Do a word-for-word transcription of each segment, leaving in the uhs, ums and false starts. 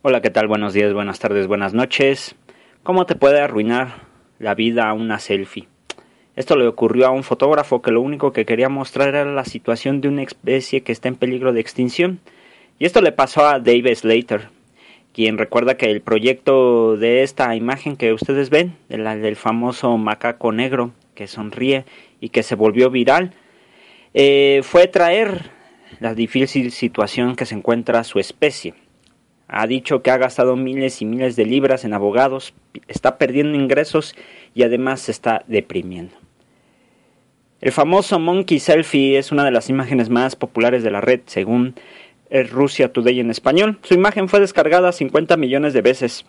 Hola, ¿qué tal? Buenos días, buenas tardes, buenas noches. ¿Cómo te puede arruinar la vida una selfie? Esto le ocurrió a un fotógrafo que lo único que quería mostrar era la situación de una especie que está en peligro de extinción. Y esto le pasó a Dave Slater, quien recuerda que el proyecto de esta imagen que ustedes ven, de la del famoso macaco negro que sonríe y que se volvió viral, eh, fue traer la difícil situación que se encuentra su especie. Ha dicho que ha gastado miles y miles de libras en abogados, está perdiendo ingresos y además se está deprimiendo. El famoso Monkey Selfie es una de las imágenes más populares de la red, según Russia Today en español. Su imagen fue descargada cincuenta millones de veces,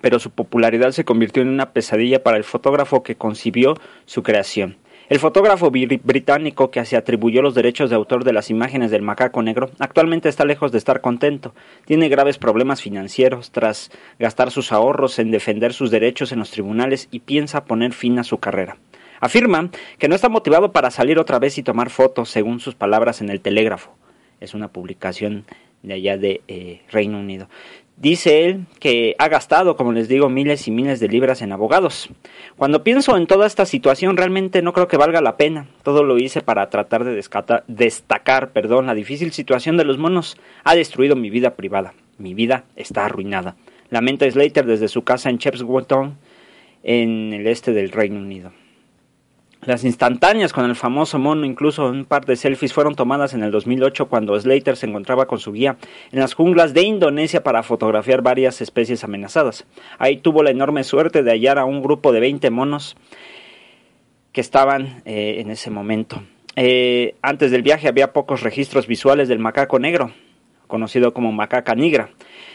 pero su popularidad se convirtió en una pesadilla para el fotógrafo que concibió su creación. El fotógrafo británico que se atribuyó los derechos de autor de las imágenes del macaco negro actualmente está lejos de estar contento. Tiene graves problemas financieros tras gastar sus ahorros en defender sus derechos en los tribunales y piensa poner fin a su carrera. Afirma que no está motivado para salir otra vez y tomar fotos, según sus palabras en El Telégrafo. Es una publicación de allá de eh, Reino Unido. Dice él que ha gastado, como les digo, miles y miles de libras en abogados. Cuando pienso en toda esta situación, realmente no creo que valga la pena. Todo lo hice para tratar de descata, destacar perdón, la difícil situación de los monos. Ha destruido mi vida privada. Mi vida está arruinada. Lamenta Slater desde su casa en Chepstow, en el este del Reino Unido. Las instantáneas con el famoso mono, incluso un par de selfies, fueron tomadas en el dos mil ocho cuando Slater se encontraba con su guía en las junglas de Indonesia para fotografiar varias especies amenazadas. Ahí tuvo la enorme suerte de hallar a un grupo de veinte monos que estaban eh, en ese momento. Eh, antes del viaje había pocos registros visuales del macaco negro, conocido como macaca nigra,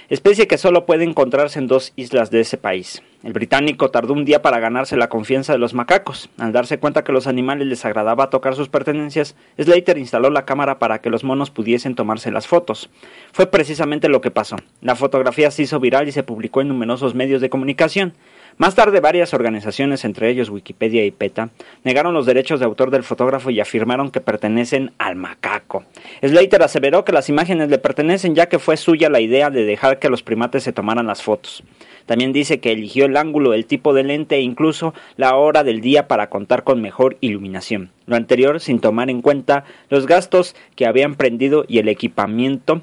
especie que solo puede encontrarse en dos islas de ese país. El británico tardó un día para ganarse la confianza de los macacos. Al darse cuenta que los animales les agradaba tocar sus pertenencias, Slater instaló la cámara para que los monos pudiesen tomarse las fotos. Fue precisamente lo que pasó. La fotografía se hizo viral y se publicó en numerosos medios de comunicación. Más tarde, varias organizaciones, entre ellos Wikipedia y PETA, negaron los derechos de autor del fotógrafo y afirmaron que pertenecen al macaco. Slater aseveró que las imágenes le pertenecen, ya que fue suya la idea de dejar que los primates se tomaran las fotos. También dice que eligió el ángulo, el tipo de lente e incluso la hora del día para contar con mejor iluminación. Lo anterior sin tomar en cuenta los gastos que había emprendido y el equipamiento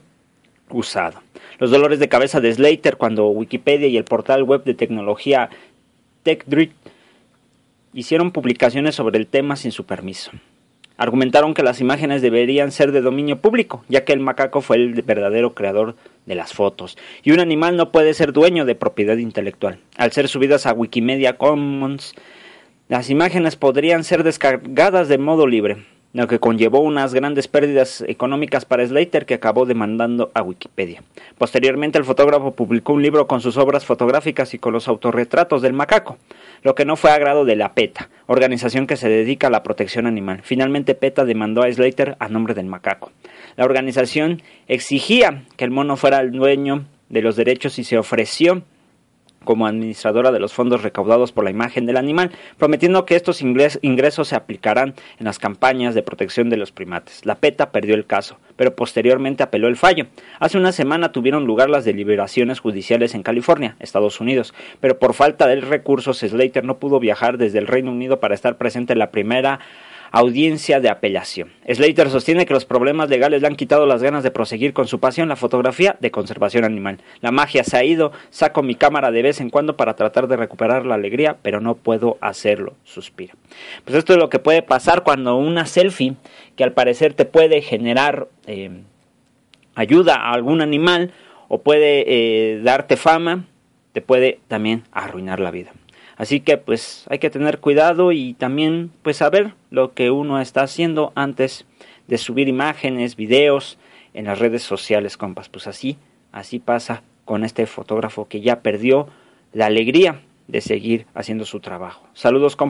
usado. Los dolores de cabeza de Slater cuando Wikipedia y el portal web de tecnología TechDirt hicieron publicaciones sobre el tema sin su permiso. Argumentaron que las imágenes deberían ser de dominio público, ya que el macaco fue el verdadero creador de las fotos, y un animal no puede ser dueño de propiedad intelectual. Al ser subidas a Wikimedia Commons, las imágenes podrían ser descargadas de modo libre, lo que conllevó unas grandes pérdidas económicas para Slater, que acabó demandando a Wikipedia. Posteriormente, el fotógrafo publicó un libro con sus obras fotográficas y con los autorretratos del macaco, lo que no fue a agrado de la PETA, organización que se dedica a la protección animal. Finalmente, PETA demandó a Slater a nombre del macaco. La organización exigía que el mono fuera el dueño de los derechos y se ofreció como administradora de los fondos recaudados por la imagen del animal, prometiendo que estos ingresos se aplicarán en las campañas de protección de los primates. La PETA perdió el caso, pero posteriormente apeló el fallo. Hace una semana tuvieron lugar las deliberaciones judiciales en California, Estados Unidos, pero por falta de recursos Slater no pudo viajar desde el Reino Unido para estar presente en la primera audiencia de apelación. Slater sostiene que los problemas legales le han quitado las ganas de proseguir con su pasión, la fotografía de conservación animal. La magia se ha ido, saco mi cámara de vez en cuando para tratar de recuperar la alegría, pero no puedo hacerlo, suspira. Pues esto es lo que puede pasar cuando una selfie, que al parecer te puede generar eh, ayuda a algún animal o puede eh, darte fama, te puede también arruinar la vida. Así que pues hay que tener cuidado y también pues saber lo que uno está haciendo antes de subir imágenes, videos en las redes sociales, compas. Pues así, así pasa con este fotógrafo que ya perdió la alegría de seguir haciendo su trabajo. Saludos, compas.